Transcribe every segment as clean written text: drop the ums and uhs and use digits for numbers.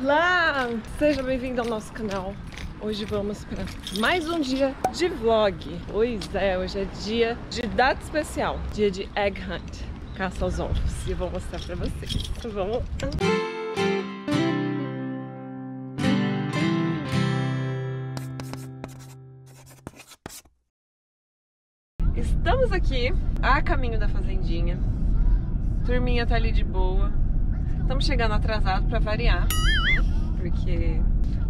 Olá! Seja bem-vindo ao nosso canal. Hoje vamos para mais um dia de vlog. Pois é, hoje é dia de data especial, dia de Egg Hunt, caça aos ovos. E eu vou mostrar para vocês. Vamos lá! Estamos aqui a caminho da fazendinha. Turminha tá ali de boa. Estamos chegando atrasado pra variar, porque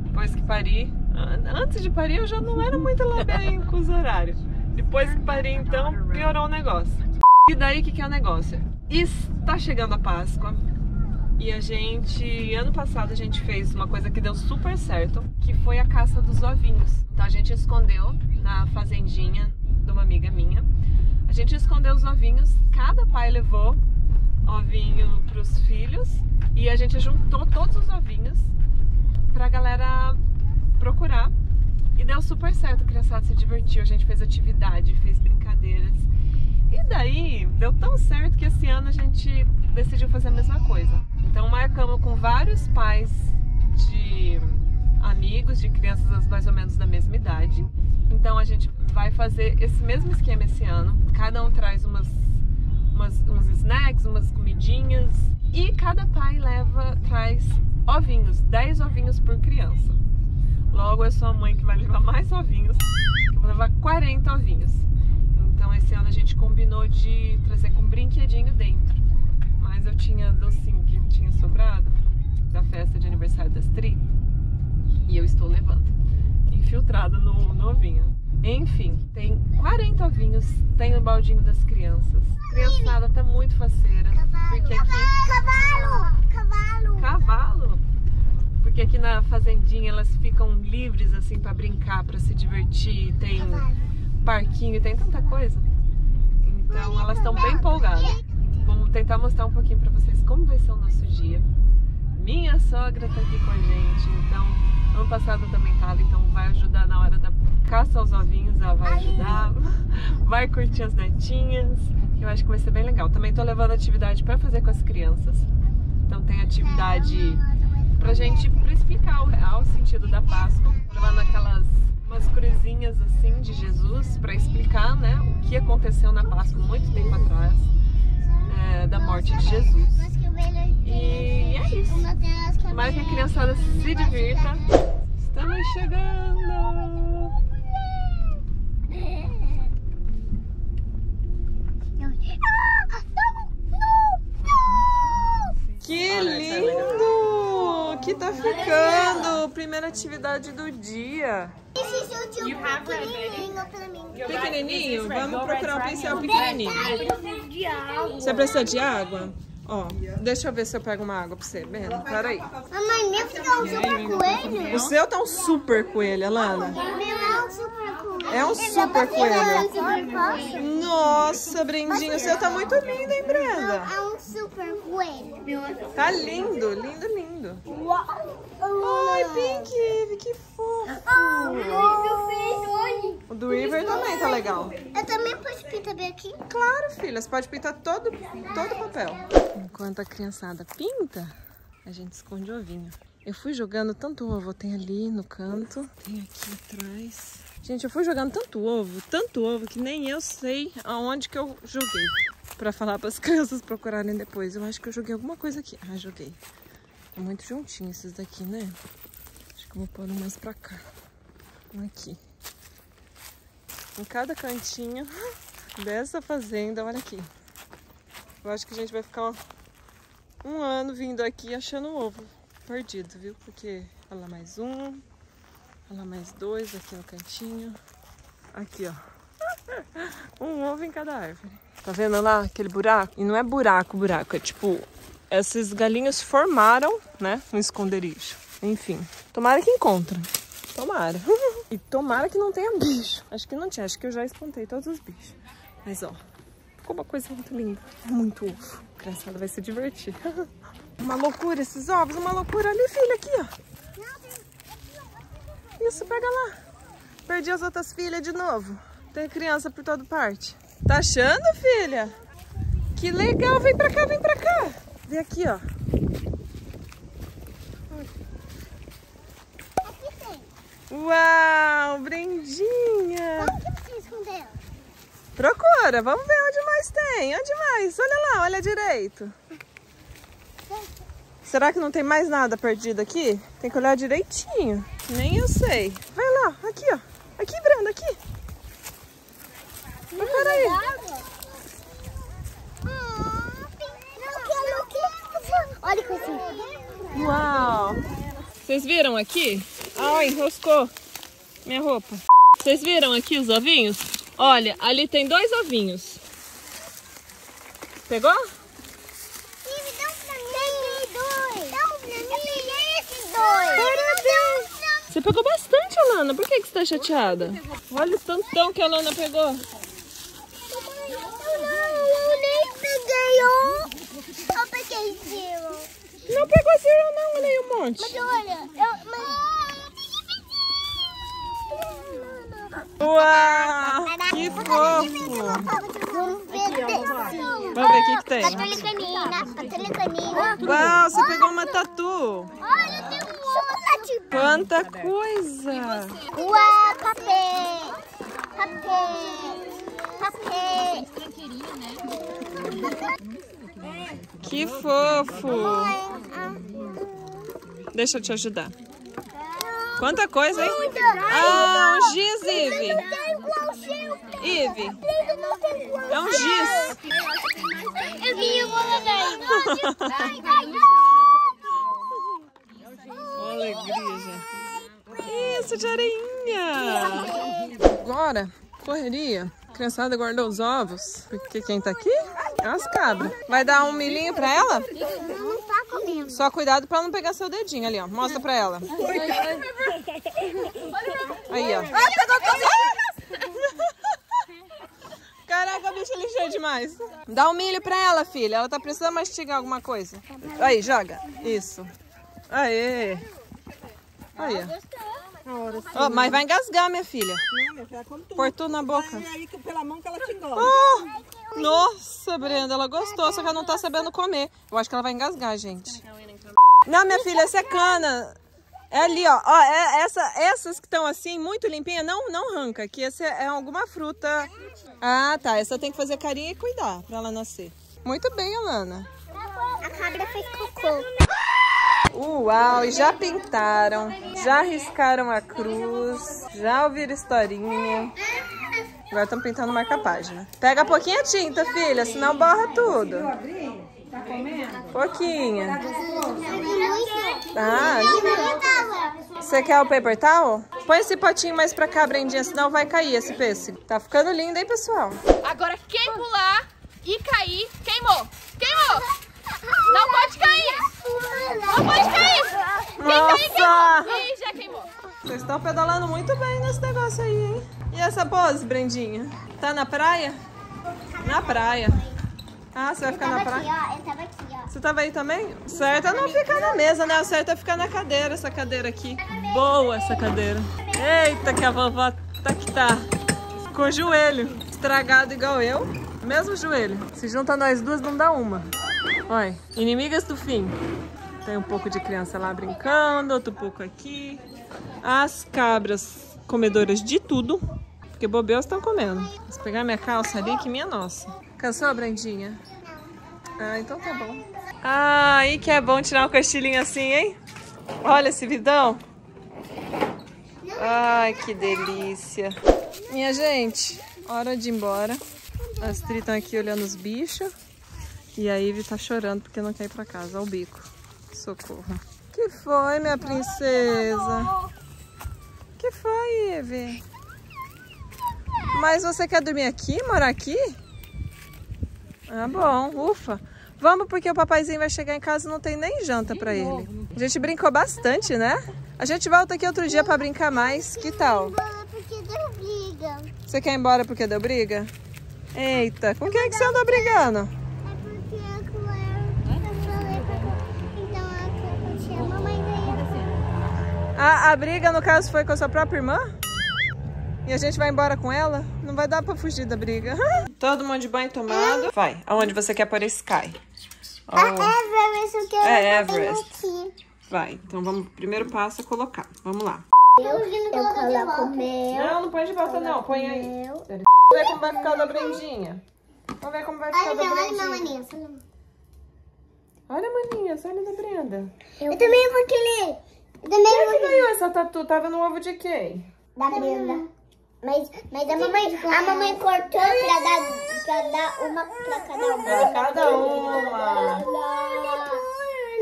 depois que pari, antes de parir eu já não era muito lá bem com os horários. Depois que pari então piorou o negócio. E daí que é o negócio? Está chegando a Páscoa. E a gente, ano passado, a gente fez uma coisa que deu super certo, que foi a caça dos ovinhos. Então a gente escondeu na fazendinha de uma amiga minha. A gente escondeu os ovinhos, cada pai levou ovinho para os filhos e a gente juntou todos os ovinhos para a galera procurar e deu super certo, o criançado se divertiu, a gente fez atividade, fez brincadeiras e daí deu tão certo que esse ano a gente decidiu fazer a mesma coisa. Então marcamos com vários pais de amigos, de crianças mais ou menos da mesma idade. Então a gente vai fazer esse mesmo esquema esse ano. Cada um traz uns snacks, umas comidinhas. E cada pai traz ovinhos, 10 ovinhos por criança. Logo eu sou a mãe que vai levar mais ovinhos. Eu vou levar 40 ovinhos. Então esse ano a gente combinou de trazer com um brinquedinho dentro. Mas eu tinha docinho que tinha sobrado da festa de aniversário das Tri. E eu estou levando infiltrado no ovinho. Enfim, tem 40 ovinhos, tem o baldinho das crianças. Criançada tá muito faceira. Cavalo, porque aqui... Cavalo! Porque aqui na fazendinha elas ficam livres assim pra brincar, pra se divertir. Tem parquinho, tem tanta coisa. Então elas estão bem empolgadas. Vamos tentar mostrar um pouquinho pra vocês como vai ser o nosso dia. Minha sogra tá aqui com a gente, então ano passado eu também tava, então vai ajudar na hora da caça aos ovinhos, ela vai ajudar, vai curtir as netinhas, eu acho que vai ser bem legal. Também tô levando atividade pra fazer com as crianças, então tem atividade pra gente, pra explicar o real sentido da Páscoa, levando umas cruzinhas assim de Jesus pra explicar, né, o que aconteceu na Páscoa muito tempo atrás, da morte de Jesus. E é isso. Mais que a criançada se divirta. Estamos chegando. Que lindo! Que tá ficando! Primeira atividade do dia. Pequenininho? Vamos procurar um pincel pequenininho. Você precisa de água? Ó, deixa eu ver se eu pego uma água pra você, Brenda. Pera aí. Mamãe, meu tá um super coelho. O seu tá um super coelho, Alana. Meu é um super coelho. É um super coelho. Nossa, Brendinho, o seu tá muito lindo, hein, Brenda? É um super coelho. Tá lindo, lindo, lindo. Ai, Pink, que fofo. O do River também tá legal. Eu também posso pintar bem aqui? Claro, filha, você pode pintar todo o papel. Enquanto a criançada pinta, a gente esconde o ovinho. Eu fui jogando tanto ovo, tem ali no canto, tem aqui atrás. Gente, eu fui jogando tanto ovo, que nem eu sei aonde que eu joguei. Pra falar pras crianças procurarem depois. Eu acho que eu joguei alguma coisa aqui. Ah, joguei. É muito juntinho esses daqui, né? Acho que eu vou pôr um mais pra cá. Um aqui. Em cada cantinho dessa fazenda, olha aqui. Eu acho que a gente vai ficar um ano vindo aqui achando um ovo perdido, viu? Porque olha lá mais um, olha lá mais dois aqui no cantinho. Aqui, ó. Um ovo em cada árvore. Tá vendo lá aquele buraco? E não é buraco, é tipo... Essas galinhas formaram, né, um esconderijo. Enfim, tomara que encontrem. Tomara. E tomara que não tenha bicho. Acho que não tinha, acho que eu já espantei todos os bichos. Mas ó, ficou uma coisa muito linda. Muito ovo. A criançada vai se divertir. Uma loucura esses ovos, uma loucura. Ali, filha, aqui, ó. Isso, pega lá. Perdi as outras filhas de novo. Tem criança por toda parte. Tá achando, filha? Que legal, vem pra cá, vem pra cá. Vem aqui, ó. Uau, Brendinha! Como que eu fiz com Deus? Procura, vamos ver onde mais tem. Onde mais? Olha lá, olha direito. Será que não tem mais nada perdido aqui? Tem que olhar direitinho. Nem eu sei. Vai lá, aqui, ó. Aqui, Brenda, aqui. Procura aí. Olha que assim. Uau! Vocês viram aqui? Ai, enroscou minha roupa. Vocês viram aqui os ovinhos? Olha, ali tem 2 ovinhos. Pegou? Você pegou bastante, Alana. Por que você tá chateada? Olha o tantão que a Alana pegou. Eu nem peguei um. Só peguei zero. Não pegou zero não, eu nem um monte. Mas olha, uau, que fofo. Vamos ver o que tem. Tatu licanina. Uau, você pegou uma tatu. Olha, tem um outro. Quanta coisa. Uau, papel. Que fofo. Deixa eu te ajudar. Quanta coisa, hein? Ah, um giz, Ive. Ive. É um giz. Eu vi o alegria. Isso, de areinha. Agora, correria. A criançada guardou os ovos. Porque quem tá aqui é as cabras. Vai dar um milhinho pra ela? Não tá comendo. Só cuidado pra não pegar seu dedinho ali, ó. Mostra pra ela. Aí, ó. Ah, pegou comigo! Caraca, a bicha é ligeira demais. Dá um milho pra ela, filha. Ela tá precisando mastigar alguma coisa. Aí, joga. Isso. Aê. Aí, ó. Oh, mas vai engasgar, minha filha. Pôr tudo na boca. Oh, nossa, Brenda, ela gostou, só que ela não tá sabendo comer. Eu acho que ela vai engasgar, gente. Não, minha filha, essa é cana. É ali, ó. Ó, é essas que estão assim, muito limpinha, não arranca, que essa é alguma fruta. Ah, tá. Essa tem que fazer carinha e cuidar pra ela nascer. Muito bem, Alana. A cabra fez cocô. Uau, e já pintaram, já riscaram a cruz, já ouviram historinha. Agora estão pintando marca-página. Pega pouquinha tinta, filha, senão borra tudo. Tá comendo? Pouquinha. Ah, você quer o paper towel? Põe esse potinho mais pra cá, Brendinha, senão vai cair esse pêssego. Tá ficando lindo, hein, pessoal? Agora quem pular e cair, queimou! Queimou! Não pode cair! Não pode cair! Quem cair, queimou! Ih, já queimou! Vocês estão pedalando muito bem nesse negócio aí, hein? E essa pose, Brendinha? Tá na praia? Na praia. Ah, você vai ficar na praia? Eu tava aqui, ó. Você tava aí também? O certo é não ficar na mesa, né? O certo é ficar na cadeira, essa cadeira aqui. Boa essa cadeira. Eita, que a vovó tá que tá. Com o joelho estragado igual eu. Mesmo joelho. Se junta nós duas, não dá uma. Olha, inimigas do fim. Tem um pouco de criança lá brincando, outro pouco aqui. As cabras comedoras de tudo. Porque bobeus estão comendo. Vou pegar minha calça ali, que minha nossa. Cansou, Brendinha? Ah, então tá bom. Ah, e que é bom tirar um cochilinho assim, hein? Olha esse vidão. Ai, que delícia. Minha gente, hora de ir embora. As Tri estão aqui olhando os bichos. E a Ivy tá chorando porque não quer ir pra casa. Olha o bico. Socorro. Que foi, minha princesa? Que foi, Ivy? Mas você quer dormir aqui? Morar aqui? Ah, bom. Ufa. Vamos porque o papaizinho vai chegar em casa e não tem nem janta pra ele. A gente brincou bastante, né? A gente volta aqui outro dia pra brincar mais. Que tal? Você quer ir embora porque deu briga? Eita, com quem é que você anda brigando? É porque eu falei pra mamãe. A briga, no caso, foi com a sua própria irmã? E a gente vai embora com ela? Não vai dar pra fugir da briga. Todo mundo de banho tomado. Vai, aonde você quer pôr esse Sky? Oh. A Everest, eu quero. É Everest. Aqui. Vai, então vamos, o primeiro passo é colocar. Vamos lá. Eu coloco o meu. Não, não pode de volta não, põe aí. Vamos ver como vai ficar o da Brendinha. Vamos ver como vai ficar o da Brendinha. Olha, maninha, olha, maninha, olha da Brenda. Eu também vou querer. Quem ganhou essa tatu? Tava no ovo de quem? Da Brenda. Mas a mamãe cortou pra dar uma pra cada uma. Pra cada uma.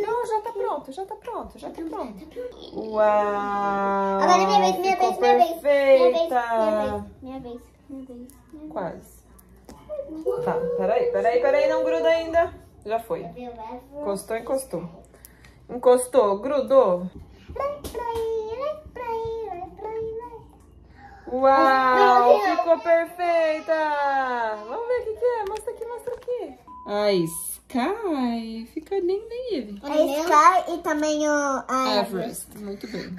Não, já tá pronto, já tá pronto, já tá pronto. Uau! Agora minha vez. Quase. Tá, peraí, não gruda ainda. Já foi. Encostou. Encostou, grudou. Uau, ficou perfeita! Vamos ver o que é. Mostra aqui. A Sky fica linda aí. A Sky e também o Everest. Muito bem.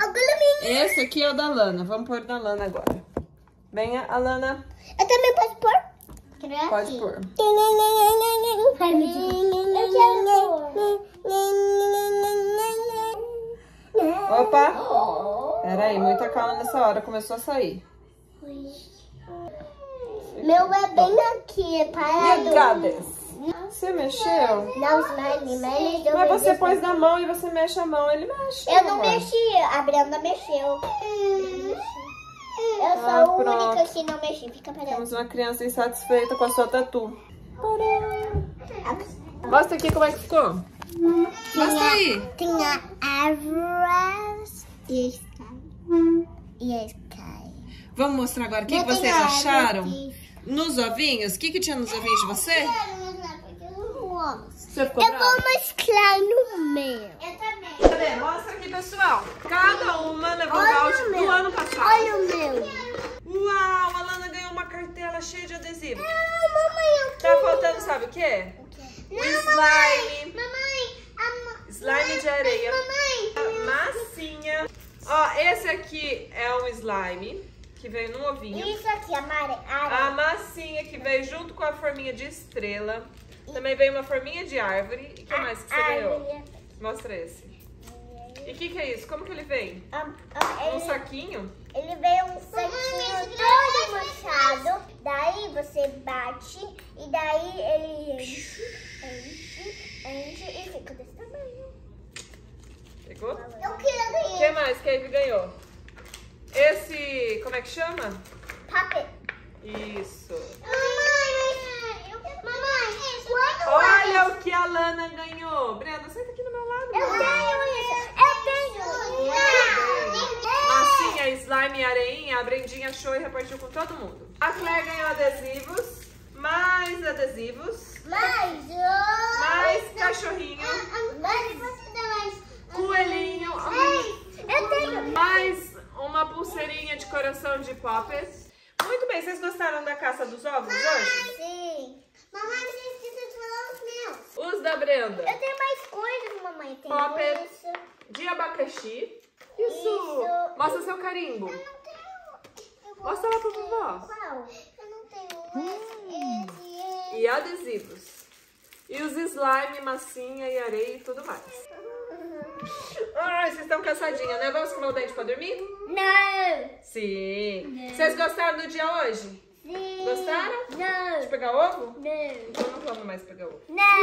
Esse aqui é o da Alana. Vamos pôr o da Alana agora. Venha, Alana. Eu também posso pôr? Pode pôr. Eu quero pôr. Opa! Peraí, muita calma nessa hora. Começou a sair. Meu é bem aqui, é parado. Você mexeu? Não, mas eu você pôs na mão e você mexe a mão. Ele mexe. Eu não mexi, a Brenda mexeu. Eu sou a única que não mexi, fica parado. Temos uma criança insatisfeita com a sua tatu. Mostra aqui como é que ficou. Mostra aí. Tem a Everest e a Sky. Vamos mostrar agora o que vocês acharam nos ovinhos. O que tinha nos ovinhos de você? Você ficou brava? Eu vou mostrar no meu. Eu também. Cadê? Mostra aqui, pessoal. Cada uma levou o balde do ano passado. Olha o meu. Uau, a Alana ganhou uma cartela cheia de adesivo. Não, mamãe, eu quero. Tá faltando, sabe o quê? Não, slime. Mamãe. Slime de areia. Mamãe. Massinha. Ó, esse aqui é um slime que veio no ovinho. Isso aqui, a massinha que veio junto com a forminha de estrela. Também veio uma forminha de árvore. E o que mais que você ganhou? Mostra esse. E o que é isso? Como que ele vem? Um saquinho? Ele veio um saquinho todo manchado. Daí você bate e daí ele enche e fica desse tamanho. Pegou? Eu queria ganhar. O que mais que a Ivy ganhou? Esse, como é que chama? Papel. Isso. Mamãe, olha o que a Alana ganhou. Brenda, senta aqui do meu lado. Eu ganho isso. Massinha, slime e areinha, a Brendinha achou e repartiu com todo mundo. A Claire ganhou adesivos. Mais adesivos. Mais cachorrinho. Coelhinho. Mais uma pulseirinha de coração de poppers. Muito bem, vocês gostaram da caça dos ovos hoje? Sim. Mamãe, você esqueceu de falar os meus. Os da Brenda. Eu tenho mais coisas, mamãe. Tem poppers de abacaxi. Isso. Mostra seu carimbo. Eu não tenho. Mostra lá pra vovó. Qual? Eu não tenho. Esse. E adesivos. E os slime, massinha e areia e tudo mais. Ai, vocês estão cansadinhas, né? Vamos escovar o dente pra dormir? Não! Sim! Não. Vocês gostaram do dia hoje? Sim! Gostaram? Não! De pegar ovo? Não! Eu não vamos mais pegar ovo. Não!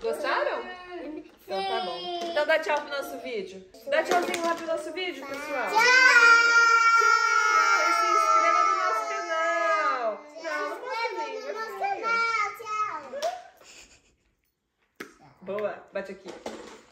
Gostaram? Sim. Então tá bom. Então dá tchau pro nosso vídeo. Dá tchauzinho lá pro nosso vídeo, pessoal. Tchau! Boa, bate aqui.